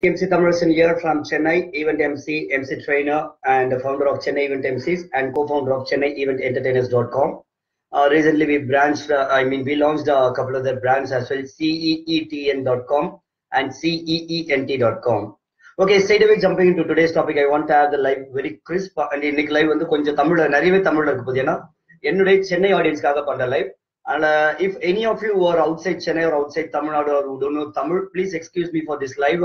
MC Thamizharasan here from Chennai Event MC, MC Trainer and the founder of Chennai Event MCs and co-founder of Chennai Event Entertainers.com. Recently we launched a couple of their brands as well, ceetn.com and ceent.com. Okay, straight away jumping into today's topic, I want to have the live very crisp and in live on the Konja Tamil and Arive Tamil Chennai audience kaga panda live. And if any of you who are outside Chennai or outside Tamil Nadu or who don't know Tamil, please excuse me for this live.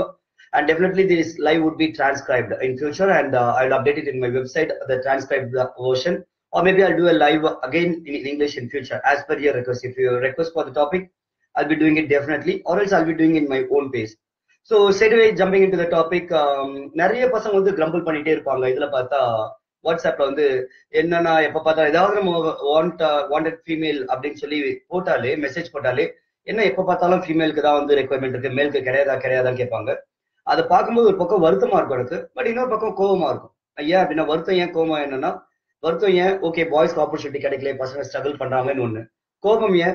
And definitely this live would be transcribed in future, and I'll update it in my website, the transcribed version, or maybe I'll do a live again in English in future as per your request. If you request for the topic, I'll be doing it definitely, or else I'll be doing it in my own pace. So straight away jumping into the topic, nariya pasanga vandu grumble pannite irupanga idla paatha WhatsApp la vandu enna na eppa paatha edavadhu wanted female appdin solli portale message portale enna eppa paathalum female ku da vandu requirement irukku male ku kedaiyadan kepanga. That's the park move, but you know, Paco. Yeah, in a Vertha coma and enough. Vertha, okay, boys' opportunity category, person struggle Pandaman. Coma, yeah,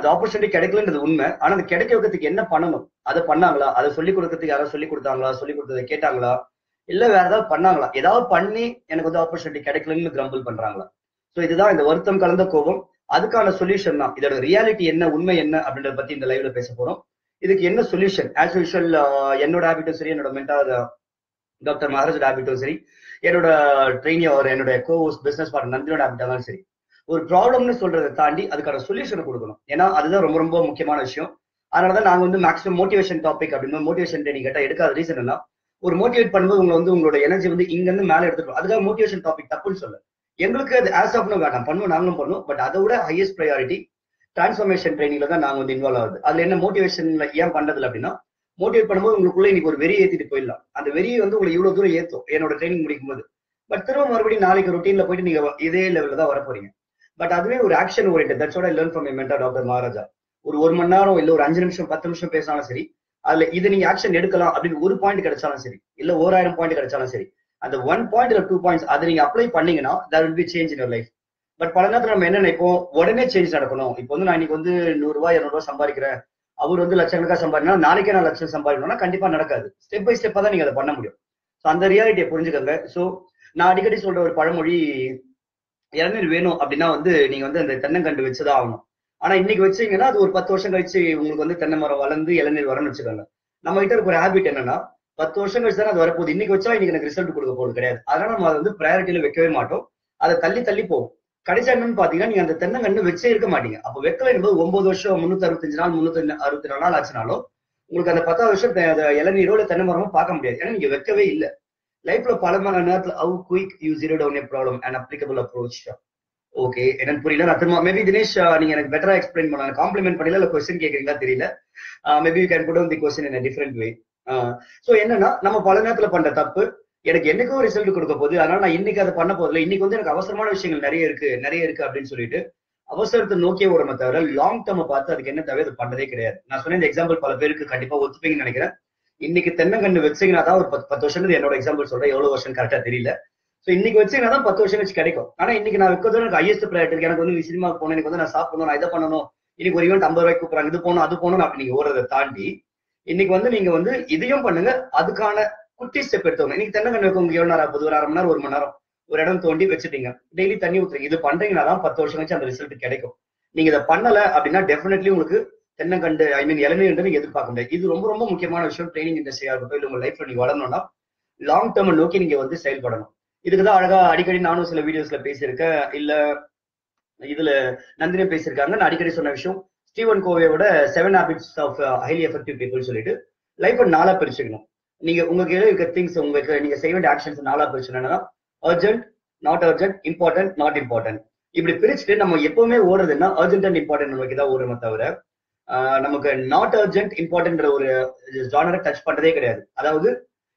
the opportunity category to the Unma, and the category of the Kenda Panama, other Panangla, other Solikutta, Solikutangla, Solikutta, Ketangla, Illa Panangla, without Pandi and the opportunity category with Grumble Pandangla. So it is in the Vertham Kalanda Covum, other kind of solution, either reality and Unma Abdul Pati in the live Pesaporum. This is the solution. As usual, Dr. Maharaj Abitosari, a trainee or a co-host business partner, Nandu ஒரு ப்ராப்ளம்னு சொல்றதை தாண்டி அதுக்கான சொல்யூஷனை கொடுக்கணும். ஏன்னா அதுதான் ரொம்ப ரொம்ப முக்கியமான விஷயம். அதனால தான் நாங்க வந்து மேக்ஸிமம் மோட்டிவேஷன் டாபிக் அப்படினா மோட்டிவேஷன் ட்ரெய்னிங் கேட்டா எடுக்காத ரீசன் என்ன? ஒரு மோட்டிவேட் பண்ணும்போது உங்களை வந்து உங்களோட எனர்ஜி வந்து இங்க இருந்து மேல எடுத்துட்டு அதுக்காக மோட்டிவேஷன் டாபிக் தப்புன்னு சொல்ல. எங்களுக்கு அது ஆஸ் ஆஃப் நோ வேண்டாம் பண்ணுவோம் நாங்களும் பண்ணுவோம், பட் அதோட highest priority transformation training la naanga involve aagudhu adha enna motivation la yen pandradhu appadina motivate panumbodhu ungalkulla inikku or veri yethittu poilla andha veri vandu ungalku ivlo dooram yethum enoda training mudikumbodhu but thiruva marubadi naalika routine la poidu neenga idhe level la varapooringa but aduve or action oriented. That's what I learned from my mentor Dr. Maharaj. Or 1 hour illa or 5 nimisham 10 nimisham pesana seri adha idhu neenga action edukalam appdi or point kedachalum seri illa or 1000 point kedachalum seri andha 1 point or 2 points adha neenga apply panninga na there will be change in your life. But Palanatra Menanapo, what a change that I know. If one Nurva and somebody, I would do Lachanaka somebody, Narikan election somebody, Kantipa Naraka, step by step Padani other Panamudio. So on the reality Punjaka, so Narika is over Paramuri Yanil Veno Abdina, the Tanaka to Vitsa down. And I think Vitching another Pathoshan Gachi, Mugon, the Tanama, Valan, the Yelenil Varana Chicana. Namaita could have it in another Pathoshan is another Put Indicocha in a result to go to the whole grade. Arana, the priority of Victory Mato, other Tali Talipo. கடைசியானு பாத்தீங்கன்னா நீங்க அந்த தென்னங்கண்ணு வச்சே இருக்க மாட்டீங்க. அப்ப வெக்கல என்பது 9 வருஷம் 365 நாள் 364 நாள் ஆச்சுனாலும் உங்களுக்கு அந்த 10 வருஷம் இளநீரோ இல்ல தென்னை மரமோ பார்க்க முடியாது. ஏன்னா நீங்க வெக்கவே இல்ல. லைஃப்ல பல மணி நேரத்துல how quick you zero down a problem and applicable approach. Okay என்னன்னு புரியல நான் திரும்ப மேபி தினேஷ் நீங்க எனக்கு பெட்டரா எக்ஸ்பிளைன் பண்ணலாம். காம்ப்ளிமெண்ட் பண்ணல இல்ல क्वेश्चन கேக்குறீங்களா தெரியல. Maybe you can put on the question in a different way. So என்னன்னா நம்ம பல நேரத்துல பண்ற தப்பு எனக்கு என்னைக்கும் ரிசல்ட் கொடுக்க போகுது. அதனால நான் இன்னைக்கு அதை பண்ண போதில்லை. இன்னைக்கு வந்து எனக்கு அவசரமான விஷயங்கள் நிறைய இருக்கு அப்படின்னு சொல்லிட்டு அவசரத்தை நோக்கிய ஓடமே தவிர லாங் டேர்மை பார்த்து அதுக்கு என்ன தேவை அதை பண்றதே கிடையாது. நான் சொன்ன இந்த எக்ஸாம்பிள் பல பேருக்கு கண்டிப்பா ஒத்துப்பீங்கன்னு நினைக்கிறேன். இன்னைக்கு தென்னங்கண்ணு வச்சீங்கன்னா தான் ஒரு 10 வருஷம் என்னோட எக்ஸாம்பிள் சொல்றேன். எவ்வளவு வருஷம் கரெக்டா தெரியல. சோ இன்னைக்கு வச்சீங்கன்னா தான் 10 வருஷம் வச்சு கிடைக்கும். ஆனா இன்னைக்கு நான் வைக்கிறதும் எனக்கு ஹையஸ்ட் ப்ரையாரிட்டி. எனக்கு வந்து சினிமாவுக்கு போகணும், எனக்கு வந்து நான் சாப்பிடணும், நான் இதை பண்ணணும், இன்னைக்கு ஒரு ஈவென்ட் 50 ரூபாய்க்கு கூப்பிடுறாங்க, இது போகணும் அது போகணும் அப்படி நீங்க ஓடுறதை தாண்டி இன்னைக்கு வந்து நீங்க வந்து இதையும் பண்ணுங்க. அதுக்கான குட்டி ஸ்டெப் எடுத்தவங்க இன்னைக்கு தென்னங்கண்ணுக்கு உங்களுக்கு எவ்வளவு நேரம் 1 மணி நேரம் 1 மணி நேரம் ஒரு இடம் தோண்டி வச்சுட்டீங்க. டெய்லி தண்ணி ஊத்துறீங்க. இது பண்றீங்கன்னா தான் 10 வருஷம் கழிச்சு அந்த ரிசல்ட் கிடைக்கும். நீங்க இதை பண்ணல அப்படின்னா டெஃபினெட்லி உங்களுக்கு தென்னங்கண்டு இளநீர் நீங்க எதிர்பார்க்க முடியாது. இது ரொம்ப ரொம்ப முக்கியமான விஷயம். ட்ரைனிங் இண்டஸ்ட்ரியா இருக்கட்டும், உங்க லைஃப்ல நீங்க வளரணும்னா லாங் டேர்ம் நோக்கி நீங்க வந்து செயல்படணும். இதுக்குதான் அழகா அடிக்கடி நானும் சில வீடியோஸ்ல பேசியிருக்கேன். இல்ல இதுல நந்தினே பேசியிருக்காங்க. நான் அடிக்கடி சொன்ன விஷயம் ஸ்டீவன் கோவியோட 7 Habits of highly effective people சொல்லிட்டு லைஃப் நாளா பிரிச்சுக்கணும். நீங்க உங்களுக்கு இருக்க திங்ஸ் உங்களுக்கு நீங்க செய்ய வேண்டிய ஆக்ஷன்ஸ் நாளா பிரிச்சுனா urgent not urgent, important not important இப்படி பிரிச்சுட்டு நம்ம எப்பவுமே ஓடுறதுன்னா அர்ஜென்ட் அண்ட் இம்பார்ட்டன்ட் நமக்கு தான் ஓடுறமே தவிர நமக்கு நாட் அர்ஜென்ட் இம்பார்ட்டன்ட்ற ஒரு ஜானரை டச் பண்றதே கிடையாது. அதாவது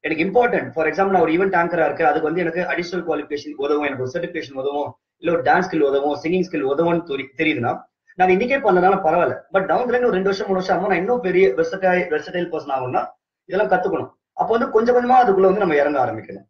எனக்கு இம்பார்ட்டன்ட் ஃபார் எக்ஸாம்பிள் நான் ஒரு ஈவென்ட் ஆங்கரா இருக்கு, அதுக்கு வந்து எனக்கு அடிஷனல் குவாலிஃபிகேஷன் உதவும், எனக்கு ஒரு சர்டிஃபிகேஷன் உதவும், இல்ல ஒரு டான்ஸ் ஸ்கில் உதவும், சிங்கிங் ஸ்கில் உதவும்னு தெரியுதுன்னா நான் இன்னைக்கே பண்ணதுனால பரவாயில்ல. பட் டவுன் லைன் ஒரு 2 வருஷம் 3 வருஷம் ஆகும் நான் இன்னும் பெரிய வெர்சடைல் பர்சன் ஆகும்னா இதெல்லாம் கத்துக்கணும். அப்போ வந்து கொஞ்சம் கொஞ்சமா அதுக்குள்ள வந்து நம்ம இறங்க ஆரம்பிக்கணும்.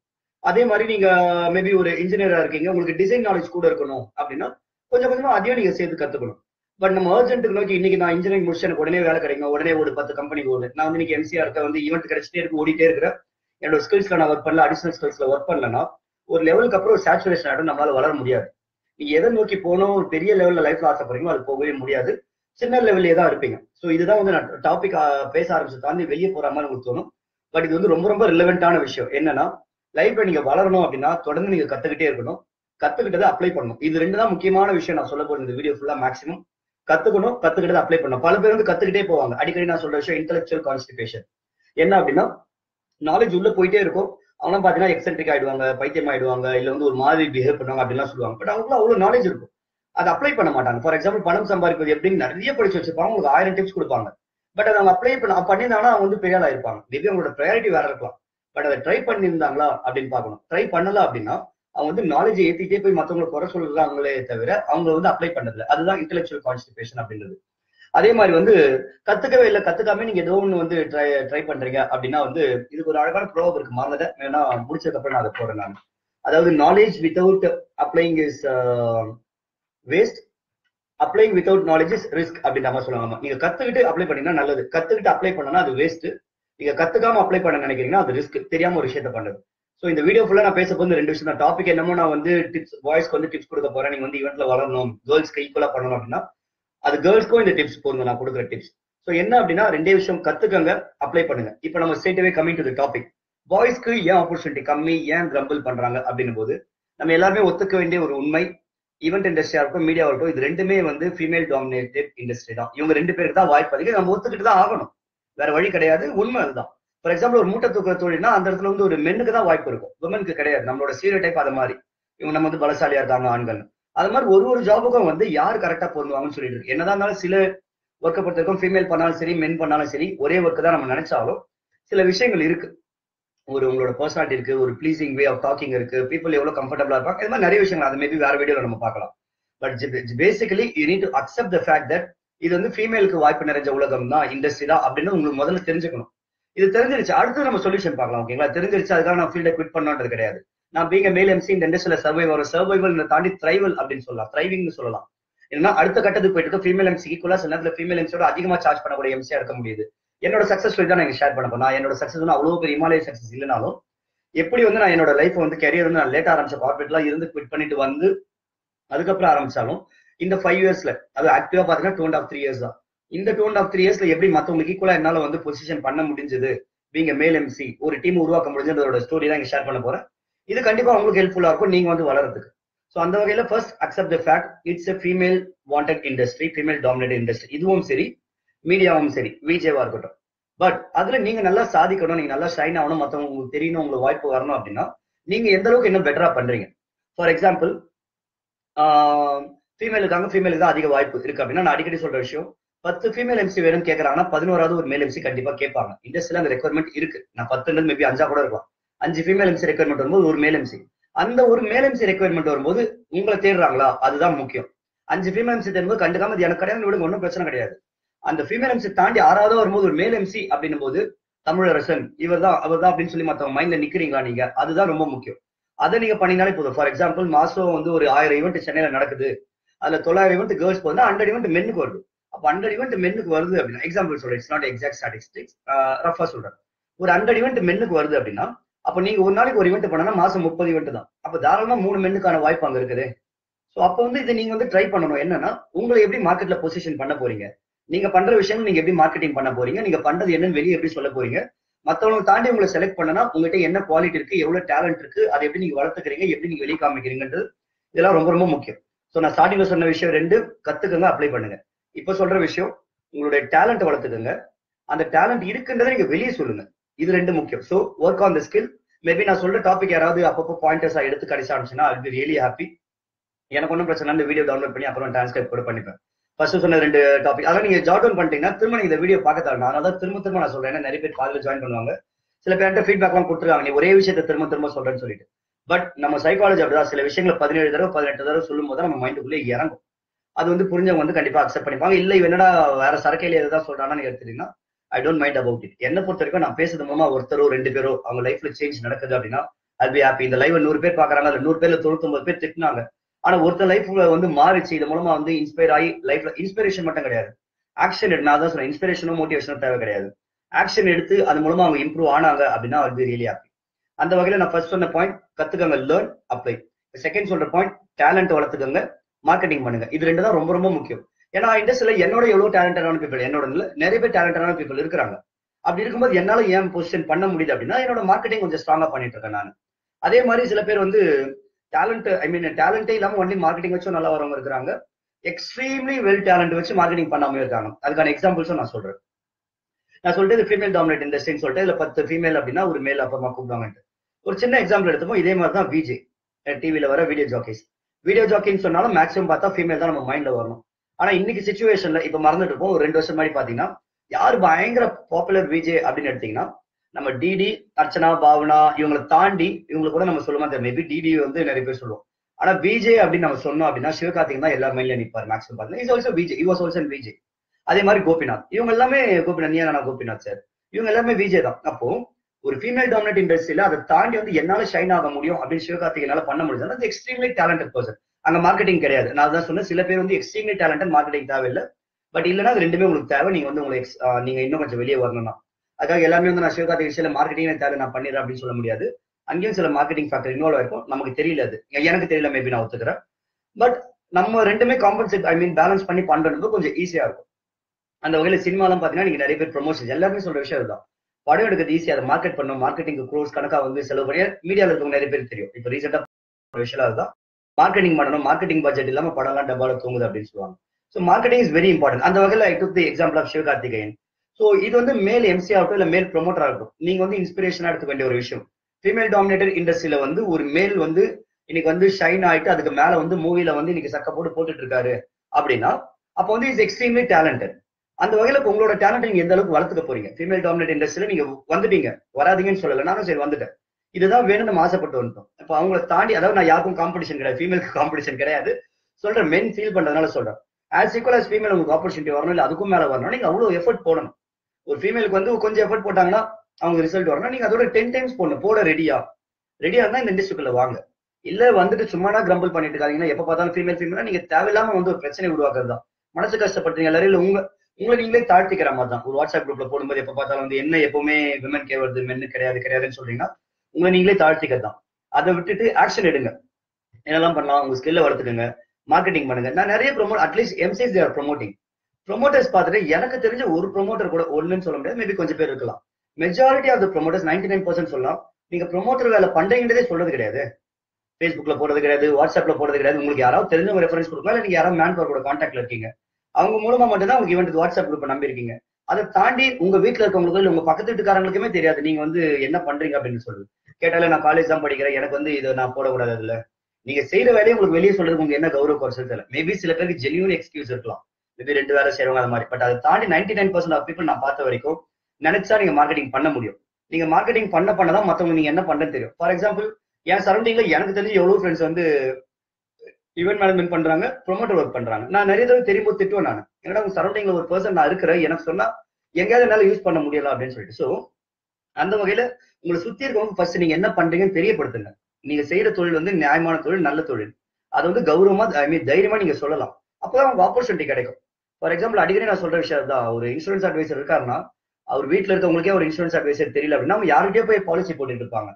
அதே மாதிரி நீங்க மேபி ஒரு இன்ஜினியரா இருக்கீங்க, உங்களுக்கு டிசைன் நாலேஜ் கூட இருக்கணும் அப்படின்னா கொஞ்சம் கொஞ்சமா அதையும் நீங்க சேர்த்து கத்துக்கணும். But நம்ம urgentக்கு நோக்கி இன்னைக்கு நான் இன்ஜினியரிங் முடிச்சேன் உடனே வேலை கிடைக்கும் உடனே ஒரு 10 கம்பெனி ஓடு நான் வந்து இன்னைக்கு MCR க்கு வந்து ஈவென்ட் கரெக்ட்டே இருக்கு ஓடிட்டே இருக்கறேன் என்னோட ஸ்கில்ஸ்ல நான் வர்க் பண்ணல அடிஷனல் ஸ்கில்ஸ்ல வர்க் பண்ணலனா ஒரு லெவலுக்கு அப்புறம் சேச்சுரேஷன் ஆயிடும் நம்மால வளர முடியாது நீ எதை நோக்கி போனும் ஒரு பெரிய லெவல்ல லைஃப்ல ஆசைப்படுறீங்களோ அது போகவே முடியாது சின்ன லெவல்ல ஏதா இருப்பீங்க சோ இதுதான் வந்து நான் டாபிக் பேச ஆரம்பிச்சது தாண்டி வெளிய போற மாதிரி கொடுத்தோம் பட் இது வந்து ரொம்ப ரொம்ப ரிலெவன்ட்டான விஷயம் என்னன்னா லைஃப்ல நீங்க வளரணும் அப்படினா தொடர்ந்து நீங்க கத்துக்கிட்டே இருக்கணும் கத்துக்கிட்டத அப்ளை பண்ணணும் இது ரெண்டு தான் முக்கியமான விஷயம் நான் சொல்ல போறேன் இந்த வீடியோ ஃபுல்லா மேக்ஸिमम கத்துக்கணும் கத்துக்கிட்டத அப்ளை பண்ணணும் பல பேர் வந்து கத்துக்கிட்டே போவாங்க அடிக்கடி நான் சொல்ற விஷயம் இன்டெலெக்சுவல் கான்ஸ்டிபேஷன் என்ன அப்படினா knowledge உள்ள போயிட்டே இருக்கும் அவனா பாத்தினா எக்ஸென்ட்ரிக் ஆயிடுவாங்க பைத்தியம் ஆயிடுவாங்க இல்ல வந்து ஒரு மாதிரி பிஹேவ் பண்ணுவாங்க அப்படிலாம் சொல்லுவாங்க பட் அவங்களுக்கு அவ்வளவு knowledge இருக்கும் அதை அப்ளை பண்ண மாட்டாங்க ஃபார் எக்ஸாம்பிள் பணம் சம்பாதிப்பது எப்படின்னு நிறைய படிச்சு வச்சிருப்பாங்க உங்களுக்கு 1000 டிப்ஸ் கொடுப்பாங்க பட் அதை அவங்க அப்ளை பண்ண பண்ணினானா அவங்க வந்து பெரியாளா இருப்பாங்க மேபி அவங்களோட ப்ரையாரிட்டி வேற இருக்கலாம் பட் அதை ட்ரை பண்ணியிருந்தாங்களா அப்படின்னு பார்க்கணும் ட்ரை பண்ணல அப்படின்னா அவங்க வந்து knowledge ஏத்திட்டே போய் மற்றவங்களை குறை சொல்றது அவங்களே தவிர அவங்க வந்து அப்ளை பண்ணதில்லை அதுதான் இன்டெலெக்சுவல் கான்ஸ்டிபேஷன் அப்படின்றது அதே மாதிரி வந்து கத்துக்கவே இல்லை கத்துக்காம நீங்க ஏதோ ஒன்று வந்து ட்ரை பண்றீங்க அப்படின்னா வந்து இதுக்கு ஒரு அழகான ப்ரோவ் இருக்கு மறந்துட ஏன்னா முடிச்சதுக்கப்புறம் நான் அதை போறேன் நான் அதாவது knowledge without applying is waste applying without knowledge is risk அப்படின்ற மாதிரி சொல்லுவாங்க நீங்க கத்துக்கிட்டு அப்ளை பண்ணீங்கன்னா நல்லது கத்துக்கிட்டு அப்ளை பண்ணனா அது வேஸ்ட் நீங்க கத்துக்காம அப்ளை பண்ண நினைக்கிறீங்கன்னா அது ரிஸ்க் தெரியாம ஒரு விஷயத்த பண்றது சோ இந்த வீடியோ ஃபுல்லா நான் பேச போறது ரெண்டு விஷயம் தான் டாபிக் என்னமோ நான் வந்து டிப்ஸ் பாய்ஸ்க்கு வந்து டிப்ஸ் கொடுக்க போறேன் நீங்க வந்து ஈவென்ட்ல வளரணும் கேர்ள்ஸ்க்கு ஈக்குவலா பண்ணணும் அப்படின்னா அது கேர்ள்ஸ்க்கும் இந்த டிப்ஸ் போதும் நான் கொடுக்குற டிப்ஸ் சோ என்ன அப்படின்னா ரெண்டே விஷயம் கத்துக்கங்க அப்ளை பண்ணுங்க இப்ப நம்ம straight away coming to the topic பாய்ஸ்க்கு ஏன் ஆப்பர்ச்சுனிட்டி கம்மி ஏன் கிரம்பிள் பண்றாங்க அப்படின்னும் போது நம்ம எல்லாருமே ஒத்துக்க வேண்டிய ஒரு உண்மை ஈவென்ட் இண்டஸ்ட்ரியா இருக்கும் மீடியா இருக்கும் இது ரெண்டுமே வந்து ஃபீமேல் டாமினேட்டட் இண்டஸ்ட்ரி தான் இவங்க ரெண்டு பேருக்கு தான் வாய்ப்பு அதிகம் நம்ம ஒத்துக்கிட்டு தான் ஆகணும் வேற வழி கிடையாது உண்மை அதுதான் ஃபார் எக்ஸாம்பிள் ஒரு மூட்டை தூக்குற தொழில்னா அந்த இடத்துல வந்து ஒரு மென்னுக்கு தான் வாய்ப்பு இருக்கும் உமனுக்கு கிடையாது நம்மளோட ஸ்டீரியோடைப் அது மாதிரி இவங்க நம்ம வந்து பலசாலியா இருக்காங்க ஆண்கள் அது மாதிரி ஒரு ஜாபுக்கும் வந்து யார் கரெக்டா பொருந்துவாங்கன்னு சொல்லிட்டு இருக்கு என்னதான் இருந்தாலும் சில ஒர்க்கை பொறுத்திருக்கும் ஃபீமேல் பண்ணாலும் சரி மென் பண்ணாலும் சரி ஒரே ஒர்க்கு தான் நம்ம நினைச்சாலும் சில விஷயங்கள் இருக்கு ஒரு உங்களோட பர்சனாலிட்டி இருக்கு ஒரு ப்ளீசிங் வே ஆஃப் டாக்கிங் இருக்கு பீப்புள் எவ்வளவு கம்ஃபர்டபுளா இருப்பாங்க இது மாதிரி நிறைய விஷயங்கள் அது மேபி வேற வீடியோல நம்ம பார்க்கலாம் but basically you need to accept the fact that இது வந்து ஃபீமேலுக்கு வாய்ப்பு நிறைஞ்ச உலகம் தான் இண்டஸ்ட்ரி தான் அப்படின்னு உங்களுக்கு முதல்ல தெரிஞ்சுக்கணும் இது தெரிஞ்சிருச்சு அடுத்து நம்ம சொல்யூஷன் பார்க்கலாம் ஓகேங்களா தெரிஞ்சிருச்சு அதுக்காக நான் ஃபீல்டை குவிட் பண்ணன்றது கிடையாது நான் பீங்க மேல் எம்சி இந்த இண்டஸ்ட்ரியில சர்வைவ் வரும் சர்வைவல் தாண்டி த்ரைவல் அப்படின்னு சொல்லலாம் த்ரைவிங்னு சொல்லலாம் ஏன்னா அடுத்த கட்டத்துக்கு போயிட்டு இருக்க ஃபீமேல் எம்சி ஈக்குவலா சில நேரத்துல ஃபீமேல் எம்சியோட அதிகமா சார்ஜ் பண்ணக்கூடிய எம்சியா இருக்க முடியுது என்னோட சக்சஸ் தான் நான் ஷேர் பண்ண போறேன் நான் என்னோட சக்சஸ் அவ்வளவு பெரிய இமாலய சக்சஸ் இல்லைனாலும் எப்படி வந்து நான் என்னோட லைஃப் வந்து கரியர் வந்து நான் லேட் ஆரம்பிச்ச கார்பரேட்லாம் இருந்து குவிட் பண்ணிட்டு வந்து அதுக்கப்புறம் ஆரம்பிச்சாலும் இந்த 5 இயர்ஸ்ல அது ஆக்டிவா பாத்தீங்கன்னா 2.5-3 இயர்ஸ் தான் இந்த 2.5-3 இயர்ஸ்ல எப்படி மத்தவங்களுக்கு ஈக்குவலா என்னால வந்து பொசிஷன் பண்ண முடிஞ்சது பீங்க மேல் எம்சி ஒரு டீம் உருவாக்க முடிஞ்சதோட ஸ்டோரி தான் ஷேர் பண்ண போறேன் இது கண்டிப்பா உங்களுக்கு ஹெல்ப்ஃபுல்லா இருக்கும் நீங்க வந்து வளர்றதுக்கு சோ அந்த வகையில first accept the fact it's a female wanted industry female dominated industry இதுவும் சரி மீடியாவும் சரி விஜேவா இருக்கட்டும் பட் அதுல நீங்க நல்லா சாதிக்கணும் நீங்க நல்லா ஷைன் ஆகணும் மத்தவங்க உங்களுக்கு தெரியணும் உங்களுக்கு வாய்ப்பு வரணும் அப்படின்னா நீங்க எந்த அளவுக்கு இன்னும் பெட்டரா பண்றீங்க ஃபார் எக்ஸாம்பிள் ஃபீமேலுக்கு தான் அதிக வாய்ப்பு இருக்கு அப்படின்னா நான் அடிக்கடி சொல்ற விஷயம் 10 ஃபீமேல் எம்சி வேணும்னு கேட்கறாங்கன்னா 11ஆவது ஒரு மேல் எம்சி கண்டிப்பா கேட்பாங்க இண்டஸ்ட்ரியில அந்த ரெக்குவயர்மெண்ட் இருக்கு நான் 10 மேபி 5 கூட இருக்கலாம் 5 ஃபீமேல் எம்சி ரெக்யர்மெண்ட் வரும்போது ஒரு மேல் எம்சி அந்த ஒரு மேல் எம்சி ரெக்யர்மெண்ட் வரும்போது உங்களை தேடுறாங்களா அதுதான் முக்கியம் 5 ஃபீமேல் எம்சி தேடும்போது கண்டுக்காம எனக்கு கிடையாது விடுங்க ஒன்றும் பிரச்சனை கிடையாது அந்த ஃபீமேல் எம்சி தாண்டி 6ஆவது வரும்போது ஒரு மேல் எம்சி அப்படின்னும் போது தமிழரசன் அவர் தான் அப்படின்னு சொல்லி மத்தவங்க மைண்ட்ல நிக்கிறீங்களா நீங்க அதுதான் ரொம்ப முக்கியம் அதை நீங்க பண்ணினாலே போதும் ஃபார் எக்ஸாம்பிள் மாசம் வந்து ஒரு 1000 ஈவென்ட் சென்னையில நடக்குது அதுல 900 ஈவென்ட் கேர்ள்ஸ் போதுன்னா 100 ஈவென்ட் மென்னுக்கு வருது அப்ப 100 ஈவென்ட் மென்னுக்கு வருது அப்படின்னா எக்ஸாம்பிள் சொல்றேன் இட்ஸ் நாட் எக்ஸாக்ட் ஸ்டாட்டிஸ்டிக்ஸ் ரஃபா சொல்றேன் ஒரு 100 ஈவென்ட் மென்னுக்கு வருது அப்படின்னா அப்ப நீங்க ஒரு நாளைக்கு ஒரு ஈவென்ட் பண்ணா மாசம் 30 ஈவென்ட் தான் அப்ப தாராளமா 3 மென்னுக்கான வாய்ப்பு அங்க இருக்குது சோ அப்ப வந்து இதை நீங்க வந்து ட்ரை பண்ணணும் என்னன்னா உங்களை எப்படி மார்க்கெட்ல பொசிஷன் பண்ண போறீங்க நீங்க பண்ற விஷயம் நீங்க எப்படி மார்க்கெட்டிங் பண்ண போறீங்க நீங்க பண்றது என்னன்னு வெளியே எப்படி சொல்ல போறீங்க மத்தவங்க தாண்டி உங்களை செலக்ட் பண்ணனா உங்ககிட்ட என்ன குவாலிட்டி இருக்கு எவ்வளவு டேலண்ட் இருக்கு அதை எப்படி நீங்க வளர்த்துக்கிறீங்க எப்படி நீங்க வெளியே காமிக்கிறீங்கன்றது இதெல்லாம் ரொம்ப ரொம்ப முக்கியம் சோ நான் ஸ்டார்டிங்ல சொன்ன விஷயம் 2 கத்துக்கங்க அப்ளை பண்ணுங்க இப்ப சொல்ற விஷயம் உங்களுடைய டேலண்ட் வளர்த்துக்கங்க அந்த டேலண்ட் இருக்குன்றதை நீங்க வெளியே சொல்லுங்க இது 2 முக்கியம் so work on the skill maybe நான் சொல்ற டாபிக் யாராவது அப்பப்போ பாயிண்டர்ஸா எடுத்து கடைசி ஆரம்பிச்சுன்னா அது ரியலி ஹாப்பி எனக்கு ஒன்றும் பிரச்சனை இந்த வீடியோ டவுன்லோட் பண்ணி அப்புறம் டிரான்ஸ்கிரைப் கூட பண்ணிப்பேன் ஃபர்ஸ்ட் சொன்ன 2 டாபிக் அதெல்லாம் நீங்க ஜாட் டவுன் பண்ணிட்டீங்கன்னா திரும்ப நீங்க இந்த வீடியோ பார்க்க தேவை அதனால திரும்ப நான் சொல்றேன் ஏன்னா நிறைய பேர் காலையில் ஜாயின் பண்ணுவாங்க சில பேர்கிட்ட ஃபீட்பேக் எல்லாம் கொடுத்துருக்காங்க நீ ஒரே விஷயத்த திரும்ப சொல்றேன்னு சொல்லிட்டு பட் நம்ம சைக்காலஜி அப்படிதான் சில விஷயங்களை 17 தடவை 18 தடவை சொல்லும் போது நம்ம மைண்டுக்குள்ளே இறங்கும் அது வந்து புரிஞ்சவங்க வந்து கண்டிப்பா அக்செப்ட் பண்ணிப்பாங்க இல்லை என்னடா வேற சரக்கையில எதாவது சொல்றாங்கன்னா நீங்க எடுத்துட்டீங்கன்னா I don't mind about it. என்ன பொறுத்த வரைக்கும் நான் பேசுறது மூலமா ஒருத்தரோ 2 பேரோ அவங்க லைஃப்ல சேஞ்ச் நடக்குது அப்படின்னா I'll be happy. இந்த லைவ் 100 பேர் பாக்குறாங்க 100 பேர்ல 99 பேர் திட்டினாங்க ஆனா ஒருத்த லைஃப்ல வந்து மாறிச்சு இது மூலமா வந்து இன்ஸ்பயர் ஆகி லைஃப்ல இன்ஸ்பிரேஷன் மட்டும் கிடையாது ஆக்ஷன் எடுனா தான் சொல்றேன் இன்ஸ்பிரேஷனும் மோட்டிவேஷனும் தேவை கிடையாது ஆக்ஷன் எடுத்து அது மூலமா அவங்க இம்ப்ரூவ் ஆனாங்க அப்படின்னா அது ரியலி ஹாப்பி அந்த வகையில நான் ஃபர்ஸ்ட் சொன்ன பாயிண்ட் கத்துக்கங்க லேர்ன் அப்ளை செகண்ட் சொல்ற பாயிண்ட் டேலண்ட் வளர்த்துக்கங்க மார்க்கெட்டிங் பண்ணுங்க இது ரெண்டு தான் ரொம்ப ரொம்ப முக்கியம் ஏன்னா இண்டஸ்ட்ரியில என்னோட எவ்வளவு டேலண்டான பீப்புள் என்னோட இல்ல நிறைய பேர் டேலண்டான பீப்புள் இருக்கிறாங்க அப்படி இருக்கும்போது என்னால ஏன் பொசிஷன் பண்ண முடியுது அப்படின்னா என்னோட மார்க்கெட்டிங் கொஞ்சம் ஸ்ட்ராங்கா பண்ணிட்டு இருக்கேன் நான் அதே மாதிரி சில பேர் வந்து டேலண்ட் ஐ மீன் டேலண்டே இல்லாம ஒன்லி மார்க்கெட்டிங் வச்சும் நல்லா வரவங்க இருக்கிறாங்க எக்ஸ்ட்ரீம்லி வெல் டேலண்ட் வச்சு மார்க்கெட்டிங் பண்ணாம இருக்காங்க அதுக்கான எக்ஸாம்பிள்ஸும் நான் சொல்றேன் நான் சொல்லிட்டு ஃபீமேல் டாமினேட் இண்டஸ்ட்ரின்னு சொல்லிட்டு இதுல 10 ஃபீமேல் அப்படின்னா ஒரு மேல் அப்புறமா கூப்பிடுவாங்க ஒரு சின்ன எக்ஸாம்பிள் எடுத்தோமோ இதே மாதிரி தான் விஜய் டிவில வர வீடியோ ஜாக்கீஸ் வீடியோ ஜாக்கின்னு சொன்னாலும் மேக்ஸிமம் பார்த்தா ஃபீமேல் தான் நம்ம மைண்ட்ல வரணும் ஆனா இன்னைக்கு சிச்சுவேஷன்ல இப்ப மறந்துட்டு இருப்போம் ஒரு 2 வருஷம் மாதிரி பாத்தீங்கன்னா யாரு பயங்கர பாப்புலர் விஜய் அப்படின்னு எடுத்தீங்கன்னா நம்ம டிடி அர்ச்சனா பாவனா இவங்களை தாண்டி இவங்களுக்கு கூட நம்ம சொல்லுமா தெரியும் மேபி டிடி வந்து நிறைய பேர் சொல்லுவோம் ஆனா விஜய் அப்படின்னு நம்ம சொன்னோம் அப்படின்னா சிவகார்த்திகேயன் தான் எல்லா மைண்ட்ல நிற்பார் மேக்ஸிமம் பாத்தீங்கன்னா இஸ் ஆல்சோ விஜய் இவாஸ் ஆல்சோ விஜய் அதே மாதிரி கோபிநாத் இவங்க எல்லாமே கோபிநாத் நீயா நான் கோபிநாத் சார் இவங்க எல்லாமே விஜய் தான் அப்போ ஒரு ஃபீமேல் டாமினேட் இண்டஸ்ட்ரியில அதை தாண்டி வந்து என்னால ஷைன் ஆக முடியும் அப்படின்னு சிவகார்த்திகேயனால பண்ண முடியுதுன்னா அது எக்ஸ்ட்ரீம்லி டேலண்டட் பர்சன் அங்க மார்க்கெட்டிங் கிடையாது நான் அதான் சொன்னேன் சில பேர் வந்து எக்ஸ்ட்ரீம்லி டேலண்டட் மார்க்கெட்டிங் தேவையில்லை பட் இல்லைன்னா அது ரெண்டுமே உங்களுக்கு தேவை நீங்க வந்து உங்களுக்கு நீங்க இன்னும் கொஞ்சம் வெளியே வரணும்னா அதுக்காக எல்லாமே வந்து நான் சிவகார்த்திகேயன் சில மார்க்கெட்டிங் தேவை நான் பண்ணிடுறேன் அப்படின்னு சொல்ல முடியாது அங்கேயும் சில மார்க்கெட்டிங் ஃபேக்டர் இன்வால்வ் ஆயிருக்கும் நமக்கு தெரியல அது எனக்கு தெரியல மேபி நான் ஒத்துக்கிறேன் பட் நம்ம ரெண்டுமே காம்பன்சேட் ஐ மீன் பேலன்ஸ் பண்ணி பண்றது கொஞ்சம் ஈஸியா இருக்கும் அந்த வகையில சினிமாலாம் பாத்தீங்கன்னா நீங்க நிறைய பேர் ப்ரொமோஷன் எல்லாருமே சொல்ற விஷயம் தான் படம் எடுக்கிறது ஈஸியா அதை மார்க்கெட் பண்ணும் மார்க்கெட்டிங்க்கு க்ரோஸ் கணக்கா வந்து செலவு பண்ணி மீடியால இருக்கவங்க நிறைய பேர் தெரியும் இப்போ ரீசெண்டா விஷயம் அதுதான் மார்க்கெட்டிங் பண்ணணும் மார்க்கெட்டிங் பட்ஜெட் இல்லாம படம்லாம் டப்பால தூங்குது அப்படின்னு சொல்லுவாங்க so marketing is very important அந்த வகையில் I took the example of Sivakarthikeyan so இது வந்து மேல் எம்சி ஆகட்டும் இல்ல மேல் ப்ரொமோட்டரா இருக்கும் நீங்க வந்து இன்ஸ்பிரேஷனா எடுக்க வேண்டிய ஒரு விஷயம் ஃபீமேல் டாமினேட்டட் இண்டஸ்ட்ரியில வந்து ஒரு மேல் வந்து இன்னைக்கு வந்து ஷைன் ஆயிட்டு அதுக்கு மேல வந்து மூவில வந்து இன்னைக்கு சக்க போட்டு போட்டுட்டு இருக்காரு அப்படின்னா அப்போ வந்து இஸ் எக்ஸ்ட்ரீம்லி டேலண்டட் அந்த வகையில உங்களோட டேலண்ட் நீங்க எந்த அளவுக்கு வளர்த்துக்க போறீங்க ஃபீமேல் டாமினேட் இண்டஸ்ட்ரியில நீங்க வந்துட்டீங்க வராதீங்கன்னு சொல்லல நானும் சரி வந்துட்டேன் இதுதான் வேணும்னு நம்ம ஆசைப்பட்டு வந்துட்டோம் இப்போ அவங்கள தாண்டி அதாவது நான் யாருக்கும் காம்படிஷன் கிடையாது ஃபீமேலுக்கு காம்படிஷன் கிடையாது சொல்றேன் மென் ஃபீல் பண்றதுனால சொல்றேன் ஆஸ் ஈக்குவல் ஆஸ் ஃபீமேல் உங்களுக்கு ஆப்பர்ச்சுனிட்டி வரணும் இல்லை அதுக்கும் மேல வரணும் நீங்க அவ்வளவு எஃபர்ட் போடணும் ஒரு ஃபீமேலுக்கு வந்து கொஞ்சம் எஃபர்ட் போட்டாங்கன்னா அவங்க ரிசல்ட் வரணும் நீங்க அதோட 10 times போடணும் போட ரெடியா இருந்தா இந்த இண்டஸ்ட்ரிக்குள்ள வாங்க இல்ல வந்துட்டு சும்மானா கிரம்பிள் பண்ணிட்டு இருக்காங்கன்னா எப்ப பார்த்தாலும் ஃபீமேல் நீங்க தேவையில்லாம வந்து ஒரு பிரச்சனை உருவாக்குறதா மனசு கஷ்டப்படுறீங்க எல்லாரும் இல்லை உங்களை நீங்களே தாழ்த்திக்கிற மாதிரி தான் ஒரு வாட்ஸ்அப் குரூப்ல போடும்போது எப்ப பார்த்தாலும் வந்து என்ன எப்பவுமே விமன் கே வருது மென்னு கிடையாதுன்னு சொல்றீங்கன்னா உங்களை நீங்களே தாழ்த்திக்கிறதான் அதை விட்டுட்டு ஆக்ஷன் எடுங்க என்னெல்லாம் பண்ணலாம் உங்க ஸ்கில்ல வளர்த்துக்கங்க மார்க்கெட்டிங் பண்ணுங்க நான் நிறைய promote at least MCs there promoting promoters பார்த்துட்டு எனக்கு தெரிஞ்ச ஒரு ப்ரொமோட்டர் கூட ஒண்ணுன்னு சொல்ல முடியாது மேபி கொஞ்சம் பேர் இருக்கலாம் மெஜாரிட்டி ஆஃப் த ப்ரொமோட்டர்ஸ் 99% சொல்லலாம் நீங்க ப்ரொமோட்டர் வேலை பண்றீங்கன்றதே சொல்றது கிடையாது ஃபேஸ்புக்ல போடுறது கிடையாது வாட்ஸ்அப்ல போடுறது கிடையாது உங்களுக்கு யாராவது தெரிஞ்சவங்க ரெஃபரன்ஸ் கொடுக்கலாம் இல்லை நீங்க யாராவது மேன் பவர் கூட கான்டாக்ட்ல இருக்கீங்க அவங்க மூலமா மட்டும்தான் உங்க ஈவெண்ட் வாட்ஸ்அப் குரூப்பை நம்பியிருக்கீங்க அதை தாண்டி உங்க வீட்டுல இருக்கவங்களுக்கு இல்லை உங்க பக்கத்து வீட்டுக்காரங்களுக்குமே தெரியாது நீங்க வந்து என்ன பண்றீங்க அப்படின்னு சொல்லுது கேட்டாலே நான் காலேஜ் தான் படிக்கிறேன் எனக்கு வந்து இதை நான் போடக்கூடாது அதுல நீங்க செய்யற வேலையை உங்களுக்கு வெளியே சொல்றது உங்களுக்கு என்ன கௌரவ குறைச்சல் தெரியல மேபி சில பேருக்கு ஜெனியூன் எக்ஸ்கியூஸ் இருக்கலாம் மேபி 2 வேலை செய்யறவங்க அது மாதிரி பட் அதை தாண்டி 99% ஆஃப் பீப்புள் நான் பார்த்த வரைக்கும் நினைச்சா நீங்க மார்க்கெட்டிங் பண்ண முடியும் நீங்க மார்க்கெட்டிங் பண்ணதான் மத்தவங்க நீங்க என்ன பண்றேன்னு தெரியும் ஃபார் எக்ஸாம்பிள் என் சரௌண்டிங்ல எனக்கு தெரிஞ்சு எவ்வளவு ஃப்ரெண்ட்ஸ் வந்து ஈவென்ட் மேனேஜ்மெண்ட் பண்றாங்க ப்ரொமோட்டர் ஒர்க் பண்றாங்க நான் நிறைய தடவை தெரியும்போது திட்டுவேன் நான் என்னடா உங்க சரௌண்டிங்ல ஒரு பர்சன் நான் இருக்கிறேன் எனக்கு சொன்னா எங்கேயாவது என்னால யூஸ் பண்ண முடியல அப்படின்னு சொல்லிட்டு ஸோ அந்த வகையில உங்களை சுத்தி இருக்கவங்க ஃபர்ஸ்ட் நீங்க என்ன பண்றீங்கன்னு தெரியப்படுத்துங்க நீங்க செய்யற தொழில் வந்து நியாயமான தொழில் நல்ல தொழில் அது வந்து கௌரவமா ஐ மீன் தைரியமா நீங்க சொல்லலாம் அப்பதான் அவங்க ஆப்பர்ச்சுனிட்டி கிடைக்கும் ஃபார் எக்ஸாம்பிள் அடிக்கடி நான் சொல்ற விஷயம் தான் ஒரு இன்சூரன்ஸ் அட்வைசர் இருக்காருன்னா அவர் வீட்டுல இருக்கவங்களுக்கே ஒரு இன்சூரன்ஸ் அட்வைசர் தெரியல அப்படின்னா அவங்க யார்கிட்டயே போய் பாலிசி போட்டுட்டு இருப்பாங்க